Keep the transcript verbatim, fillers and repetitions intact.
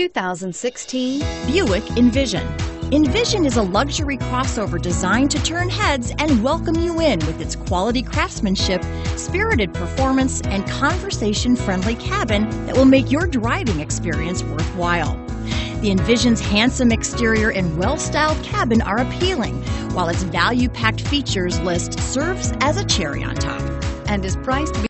two thousand sixteen Buick Envision. Envision is a luxury crossover designed to turn heads and welcome you in with its quality craftsmanship, spirited performance, and conversation-friendly cabin that will make your driving experience worthwhile. The Envision's handsome exterior and well-styled cabin are appealing, while its value-packed features list serves as a cherry on top and is priced